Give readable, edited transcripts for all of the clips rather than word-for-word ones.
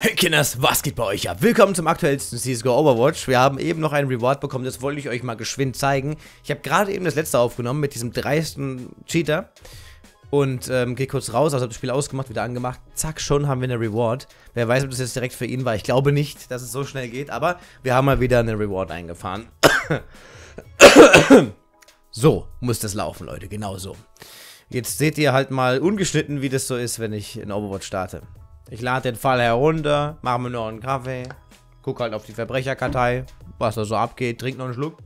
Hey Kinders, was geht bei euch ab? Willkommen zum aktuellsten CS:GO Overwatch. Wir haben eben noch einen Reward bekommen, das wollte ich euch mal geschwind zeigen. Ich habe gerade eben das letzte aufgenommen mit diesem dreisten Cheater. Und gehe kurz raus, also habe das Spiel ausgemacht, wieder angemacht. Zack, schon haben wir eine Reward. Wer weiß, ob das jetzt direkt für ihn war. Ich glaube nicht, dass es so schnell geht, aber wir haben mal wieder eine Reward eingefahren. So muss das laufen, Leute, genau so. Jetzt seht ihr halt mal ungeschnitten, wie das so ist, wenn ich in Overwatch starte. Ich lade den Fall herunter, mache mir noch einen Kaffee, gucke halt auf die Verbrecherkartei, was da so abgeht, trinke noch einen Schluck.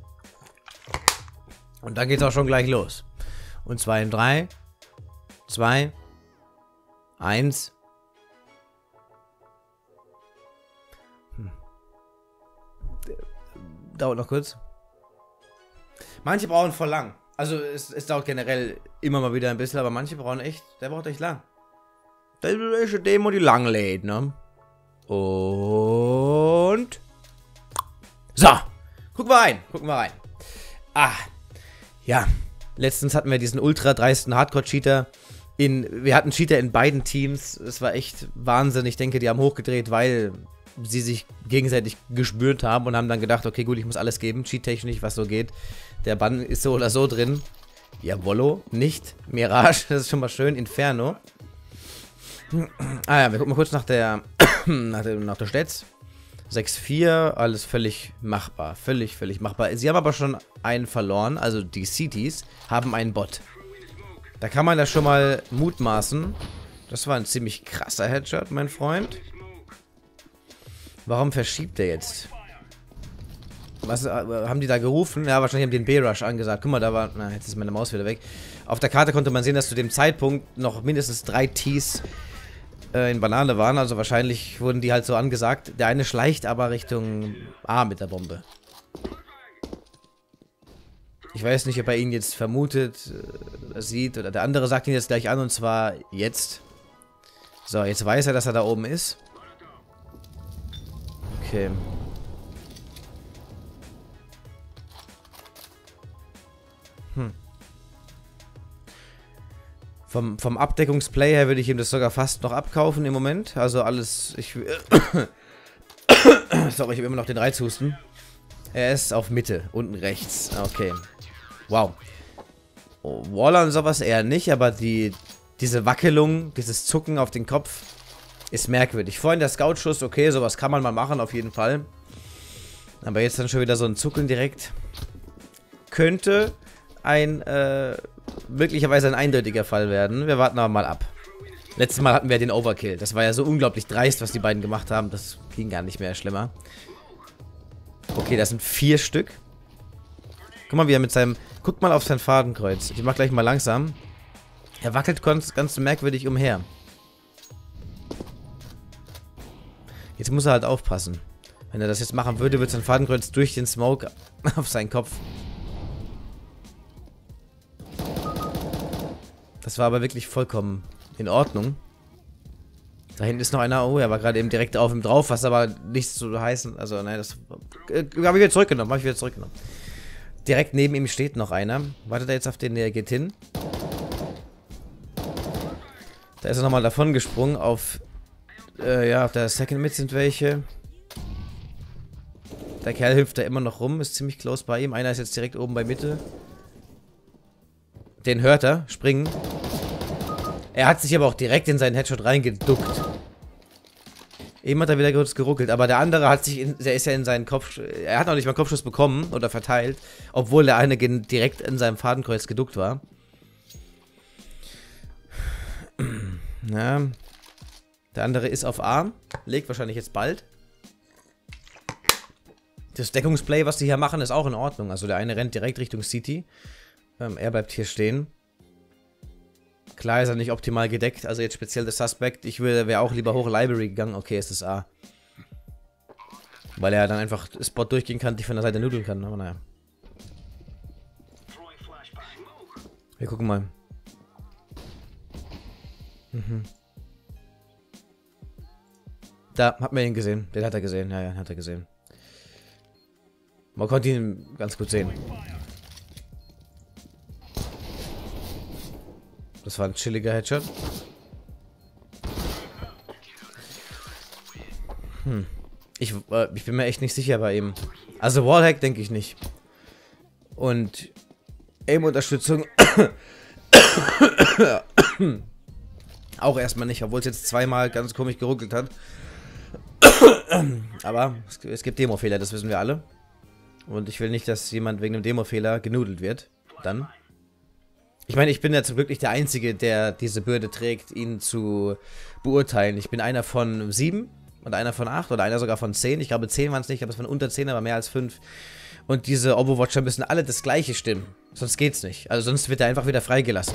Und dann geht's auch schon gleich los. Und zwar in 3, 2, 1. Dauert noch kurz. Manche brauchen voll lang. Also es dauert generell immer mal wieder ein bisschen, aber manche brauchen echt, der braucht echt lang. Das ist eine Demo, die lang lädt, ne? Und... So, gucken wir rein. Ah, ja. Letztens hatten wir diesen ultra dreisten Hardcore-Cheater. Wir hatten Cheater in beiden Teams. Es war echt Wahnsinn. Ich denke, die haben hochgedreht, weil sie sich gegenseitig gespürt haben und haben dann gedacht, okay, gut, ich muss alles geben. Cheat-technisch, was so geht. Der Bann ist so oder so drin. Jawollo, nicht. Mirage, das ist schon mal schön. Inferno. Ah ja, wir gucken mal kurz nach der nach der Stats. 6-4, alles völlig machbar. Völlig machbar. Sie haben aber schon einen verloren, also die Cities haben einen Bot. Da kann man das schon mal mutmaßen. Das war ein ziemlich krasser Headshot, mein Freund. Warum verschiebt der jetzt? Was haben die da gerufen? Ja, wahrscheinlich haben die den B-Rush angesagt. Guck mal, da war... Na, jetzt ist meine Maus wieder weg. Auf der Karte konnte man sehen, dass zu dem Zeitpunkt noch mindestens 3 Ts in Banane waren, also wahrscheinlich wurden die halt so angesagt. Der eine schleicht aber Richtung A mit der Bombe. Ich weiß nicht, ob er ihn jetzt vermutet, sieht, oder der andere sagt ihn jetzt gleich an, und zwar jetzt. So, jetzt weiß er, dass er da oben ist. Okay. Vom Abdeckungsplay her würde ich ihm das sogar fast noch abkaufen im Moment. Also alles... Sorry, ich habe immer noch den Reizhusten. Er ist auf Mitte, unten rechts. Okay. Wow. Oh, Waller und sowas eher nicht, aber diese Wackelung, dieses Zucken auf den Kopf ist merkwürdig. Vorhin der Scout-Schuss, okay, sowas kann man mal machen auf jeden Fall. Aber jetzt dann schon wieder so ein Zuckeln direkt. Könnte ein... möglicherweise ein eindeutiger Fall werden. Wir warten aber mal ab. Letztes Mal hatten wir den Overkill. Das war ja so unglaublich dreist, was die beiden gemacht haben. Das ging gar nicht mehr schlimmer. Okay, das sind 4 Stück. Guck mal, wie er mit seinem... Guck mal auf sein Fadenkreuz. Ich mach gleich mal langsam. Er wackelt ganz merkwürdig umher. Jetzt muss er halt aufpassen. Wenn er das jetzt machen würde, wird sein Fadenkreuz durch den Smoke auf seinen Kopf... Das war aber wirklich vollkommen in Ordnung. Da hinten ist noch einer. Oh, er war gerade eben direkt auf ihm drauf, was aber nichts zu heißen. Also, nein, das habe ich wieder zurückgenommen. Direkt neben ihm steht noch einer. Wartet er jetzt auf den, der geht hin. Da ist er nochmal davon gesprungen. Auf, ja, auf der Second Mid sind welche. Der Kerl hüpft da immer noch rum. Ist ziemlich close bei ihm. Einer ist jetzt direkt oben bei Mitte. Den hört er springen. Er hat sich aber auch direkt in seinen Headshot reingeduckt. Eben hat er wieder kurz geruckelt, aber der andere hat sich, der ist ja in seinen Kopf, er hat noch nicht mal einen Kopfschuss bekommen oder verteilt, obwohl der eine direkt in seinem Fadenkreuz geduckt war. Ja. Der andere ist auf A, legt wahrscheinlich jetzt bald. Das Deckungsplay, was die hier machen, ist auch in Ordnung. Also der eine rennt direkt Richtung City. Er bleibt hier stehen. Klar ist er nicht optimal gedeckt. Also jetzt speziell der Suspect. Ich wäre auch lieber hoch Library gegangen. Okay, es ist A. Weil er dann einfach Spot durchgehen kann, die von der Seite nudeln kann. Aber naja. Wir gucken mal. Mhm. Da hat man ihn gesehen. Den hat er gesehen. Ja, hat er gesehen. Man konnte ihn ganz gut sehen. Das war ein chilliger Headshot. Ich bin mir echt nicht sicher bei ihm. Also Wallhack denke ich nicht. Und Aim-Unterstützung auch erstmal nicht, obwohl es jetzt zweimal ganz komisch geruckelt hat. Aber es gibt Demo-Fehler, das wissen wir alle. Und ich will nicht, dass jemand wegen einem Demo-Fehler genudelt wird. Dann. Ich meine, ich bin ja zum Glück nicht der Einzige, der diese Bürde trägt, ihn zu beurteilen. Ich bin einer von 7 und einer von 8 oder einer sogar von 10. Ich glaube, 10 waren es nicht, aber es waren unter 10, aber mehr als 5. Und diese Obo-Watcher müssen alle das Gleiche stimmen. Sonst geht's nicht. Also sonst wird er einfach wieder freigelassen.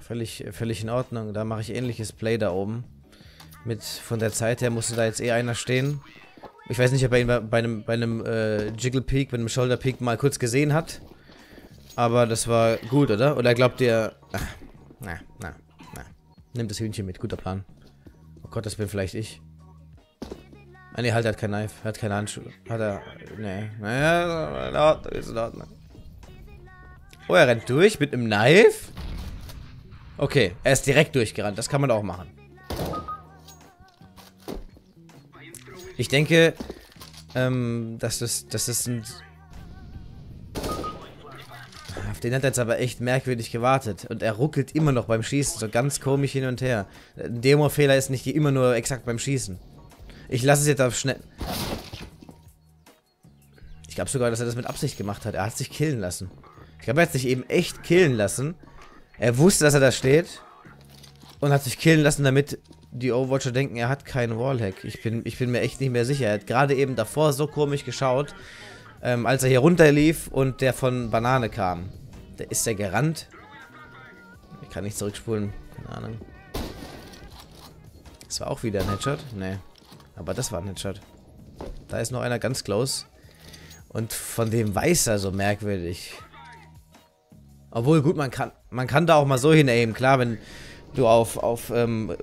Völlig in Ordnung. Da mache ich ähnliches Play da oben. Von der Zeit her musste da jetzt eh einer stehen. Ich weiß nicht, ob er ihn bei einem Jiggle Peak, bei einem Shoulder Peak mal kurz gesehen hat. Aber das war gut, oder? Oder glaubt ihr... Na. Nimmt das Hühnchen mit. Guter Plan. Oh Gott, das bin vielleicht ich. Ah ne, halt, er hat kein Knife. Er hat keine Handschuhe. Hat er... Ne. Naja, ist in Ordnung. Oh, er rennt durch mit einem Knife? Okay, er ist direkt durchgerannt. Das kann man auch machen. Ich denke, dass das ein... Auf den hat er jetzt aber echt merkwürdig gewartet. Und er ruckelt immer noch beim Schießen, so ganz komisch hin und her. Ein Demo-Fehler ist nicht immer nur exakt beim Schießen. Ich lasse es jetzt auf schnell... Ich glaube sogar, dass er das mit Absicht gemacht hat. Er hat sich killen lassen. Ich glaube, er hat sich eben echt killen lassen. Er wusste, dass er da steht. Und hat sich killen lassen, damit... Die Overwatcher denken, er hat keinen Wallhack. Ich bin mir echt nicht mehr sicher. Er hat gerade eben davor so komisch geschaut, als er hier runterlief und der von Banane kam. Ist der gerannt? Ich kann nicht zurückspulen. Keine Ahnung. Das war auch wieder ein Headshot? Nee. Aber das war ein Headshot. Da ist noch einer ganz close. Und von dem weiß er so merkwürdig. Obwohl, gut, man kann da auch mal so hinaimen. Klar, wenn... du auf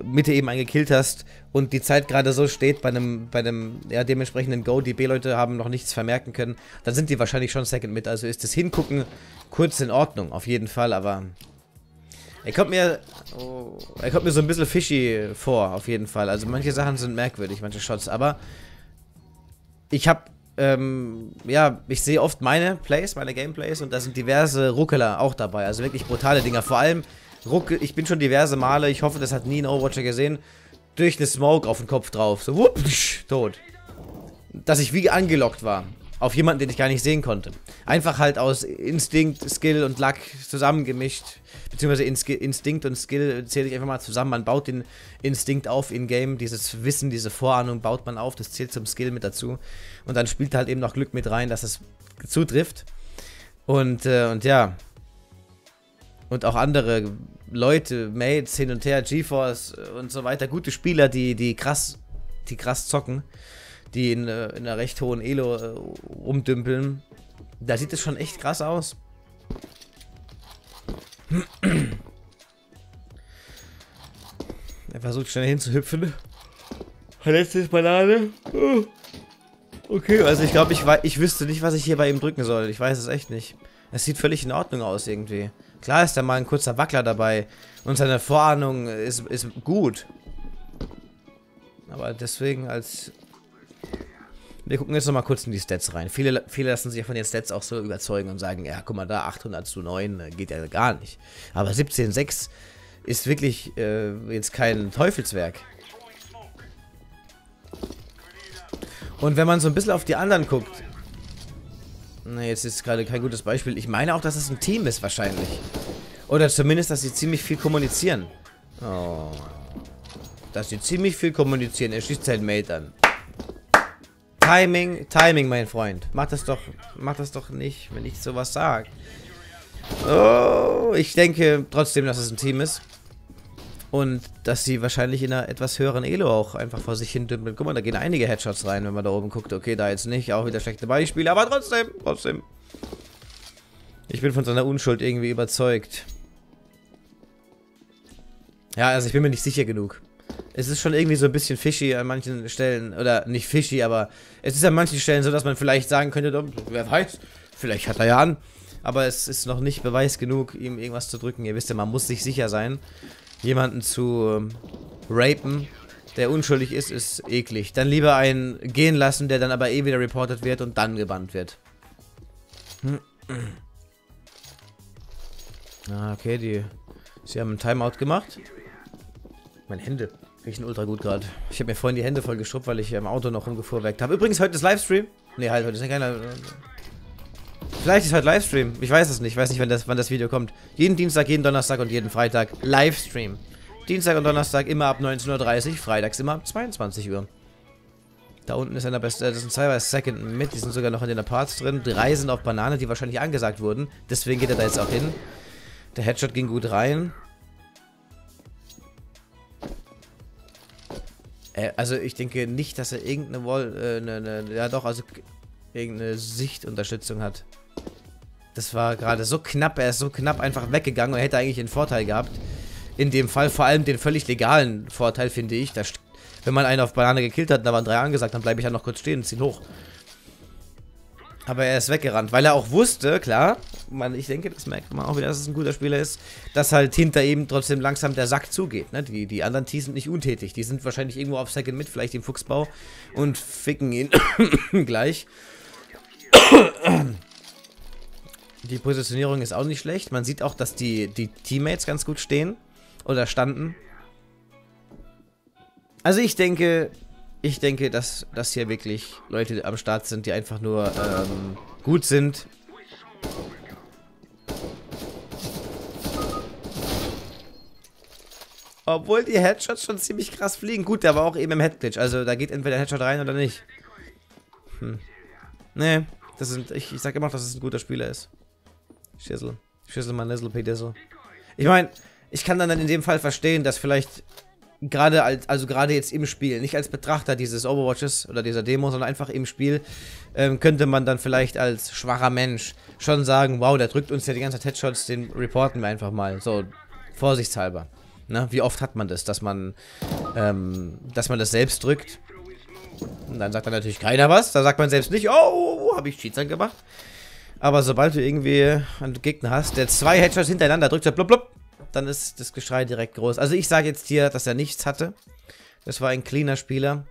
Mitte eben eingekillt hast und die Zeit gerade so steht bei einem ja, dementsprechenden Go, die B-Leute haben noch nichts vermerken können, dann sind die wahrscheinlich schon Second mit, also ist das Hingucken kurz in Ordnung, auf jeden Fall, aber er kommt mir so ein bisschen fishy vor, auf jeden Fall, also manche Sachen sind merkwürdig, manche Shots, aber ich habe ja, ich sehe oft meine Gameplays und da sind diverse Ruckeler auch dabei, also wirklich brutale Dinger, vor allem ich bin schon diverse Male, ich hoffe, das hat nie ein Overwatcher gesehen, durch eine Smoke auf den Kopf drauf. So, wupp, tot. Dass ich wie angelockt war. Auf jemanden, den ich gar nicht sehen konnte. Einfach halt aus Instinkt, Skill und Luck zusammengemischt. Beziehungsweise Instinkt und Skill zähle ich einfach mal zusammen. Man baut den Instinkt auf in-game. Dieses Wissen, diese Vorahnung baut man auf. Das zählt zum Skill mit dazu. Und dann spielt halt eben noch Glück mit rein, dass es zutrifft. Und ja... Und auch andere Leute, Mates, hin und her, GeForce und so weiter. Gute Spieler, die krass zocken. Die in einer recht hohen Elo rumdümpeln. Da sieht es schon echt krass aus. Er versucht schnell hinzuhüpfen. Letztes Banane. Okay, also ich glaube, ich wüsste nicht, was ich hier bei ihm drücken soll. Ich weiß es echt nicht. Es sieht völlig in Ordnung aus irgendwie. Klar ist da mal ein kurzer Wackler dabei und seine Vorahnung ist gut. Aber deswegen als... Wir gucken jetzt nochmal kurz in die Stats rein. Viele lassen sich von den Stats auch so überzeugen und sagen, ja guck mal da, 800:9 geht ja gar nicht. Aber 17:6 ist wirklich jetzt kein Teufelswerk. Und wenn man so ein bisschen auf die anderen guckt... Ne, jetzt ist gerade kein gutes Beispiel. Ich meine auch, dass es ein Team ist wahrscheinlich. Oder zumindest, dass sie ziemlich viel kommunizieren. Oh. Dass sie ziemlich viel kommunizieren. Er schießt seinen Mate an. Timing, mein Freund. Mach das doch nicht, wenn ich sowas sage. Oh, ich denke trotzdem, dass es ein Team ist. Und dass sie wahrscheinlich in einer etwas höheren Elo auch einfach vor sich hin dümpeln. Guck mal, da gehen einige Headshots rein, wenn man da oben guckt. Okay, da jetzt nicht. Auch wieder schlechte Beispiele, aber trotzdem. Ich bin von seiner Unschuld irgendwie überzeugt. Ja, also ich bin mir nicht sicher genug. Es ist schon irgendwie so ein bisschen fishy an manchen Stellen. Oder nicht fishy, aber es ist an manchen Stellen so, dass man vielleicht sagen könnte, wer weiß, vielleicht hat er ja an. Aber es ist noch nicht Beweis genug, ihm irgendwas zu drücken. Ihr wisst ja, man muss sich sicher sein. Jemanden zu rapen, der unschuldig ist, ist eklig. Dann lieber einen gehen lassen, der dann aber eh wieder reportet wird und dann gebannt wird. Ah, okay, sie haben einen Timeout gemacht. Meine Hände riechen ultra gut gerade. Ich habe mir vorhin die Hände voll geschrubbt, weil ich im Auto noch rumgefuhrwerkt habe. Übrigens, heute ist Livestream. Ne, halt, heute ist ja keiner. Vielleicht ist heute Livestream. Ich weiß es nicht. Ich weiß nicht, wann das Video kommt. Jeden Dienstag, jeden Donnerstag und jeden Freitag Livestream. Dienstag und Donnerstag immer ab 19:30 Uhr, freitags immer ab 22 Uhr. Da unten ist einer beste, das sind zwei bei Second mit, die sind sogar noch in den Aparts drin. 3 sind auf Banane, die wahrscheinlich angesagt wurden. Deswegen geht er da jetzt auch hin. Der Headshot ging gut rein. Also ich denke nicht, dass er irgendeine Wall, ja doch, also irgendeine Sichtunterstützung hat. Das war gerade so knapp, er ist so knapp einfach weggegangen und hätte eigentlich einen Vorteil gehabt. In dem Fall vor allem den völlig legalen Vorteil, finde ich. Wenn man einen auf Banane gekillt hat, da waren 3 angesagt, dann bleibe ich ja noch kurz stehen und ziehe hoch. Aber er ist weggerannt, weil er auch wusste, klar, ich denke, das merkt man auch wieder, dass es ein guter Spieler ist, dass halt hinter ihm trotzdem langsam der Sack zugeht. Ne? Die anderen Tees sind nicht untätig, die sind wahrscheinlich irgendwo auf Second mit, vielleicht im Fuchsbau und ficken ihn gleich. Die Positionierung ist auch nicht schlecht, man sieht auch, dass die Teammates ganz gut stehen. Oder standen. Also ich denke, dass hier wirklich Leute am Start sind, die einfach nur gut sind. Obwohl die Headshots schon ziemlich krass fliegen. Gut, der war auch eben im Headglitch. Also da geht entweder Headshot rein oder nicht. Nee, das sind. Ich sag immer noch, dass es ein guter Spieler ist. Schissel. Schisselmann, Nessel, Pedessel. Ich meine. Ich kann dann in dem Fall verstehen, dass vielleicht gerade gerade jetzt im Spiel, nicht als Betrachter dieses Overwatches oder dieser Demo, sondern einfach im Spiel, könnte man dann vielleicht als schwacher Mensch schon sagen, wow, der drückt uns ja die ganze Zeit Headshots, den reporten wir einfach mal, so vorsichtshalber. Na, wie oft hat man das, dass man das selbst drückt? Und dann sagt dann natürlich keiner was, da sagt man selbst nicht, oh, habe ich Cheats angemacht. Aber sobald du irgendwie einen Gegner hast, der 2 Headshots hintereinander drückt, der blub blub, dann ist das Geschrei direkt groß. Also ich sage jetzt hier, dass er nichts hatte. Das war ein cleaner Spieler.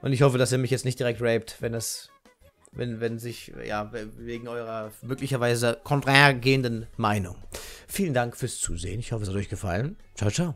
Und ich hoffe, dass er mich jetzt nicht direkt raped, wenn sich, ja, wegen eurer möglicherweise konträr gehenden Meinung. Vielen Dank fürs Zusehen. Ich hoffe, es hat euch gefallen. Ciao, ciao.